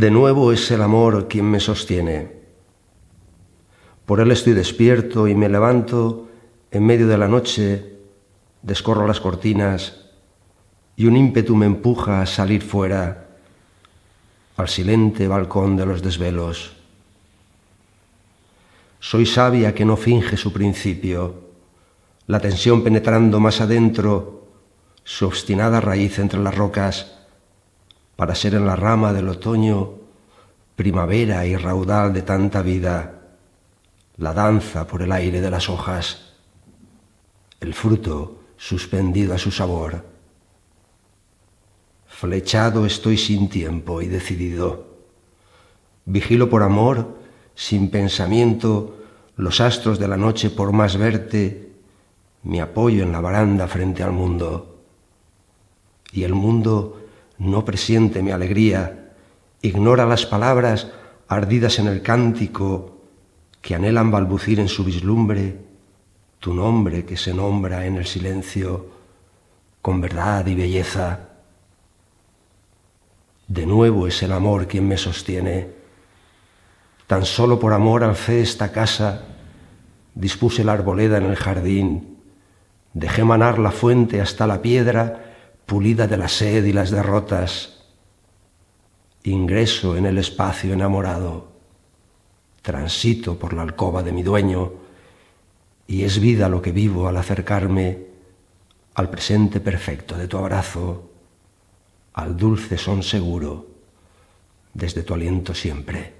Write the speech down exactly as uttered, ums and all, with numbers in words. De nuevo es el amor quien me sostiene. Por él estoy despierto y me levanto en medio de la noche, descorro las cortinas y un ímpetu me empuja a salir fuera, al silente balcón de los desvelos. Soy sabia que no finge su principio, la tensión penetrando más adentro, su obstinada raíz entre las rocas, para ser en la rama del otoño, primavera y raudal de tanta vida, la danza por el aire de las hojas, el fruto suspendido a su sabor. Flechado estoy sin tiempo y decidido. Vigilo por amor, sin pensamiento, los astros de la noche por más verte, me apoyo en la baranda frente al mundo. Y el mundo no presiente mi alegría, ignora las palabras ardidas en el cántico que anhelan balbucir en su vislumbre tu nombre que se nombra en el silencio con verdad y belleza. De nuevo es el amor quien me sostiene. Tan solo por amor alcé esta casa, dispuse la arboleda en el jardín, dejé manar la fuente hasta la piedra pulida de la sed y las derrotas. Ingreso en el espacio enamorado, transito por la alcoba de mi dueño, y es vida lo que vivo al acercarme al presente perfecto de tu abrazo, al dulce son seguro, desde tu aliento siempre.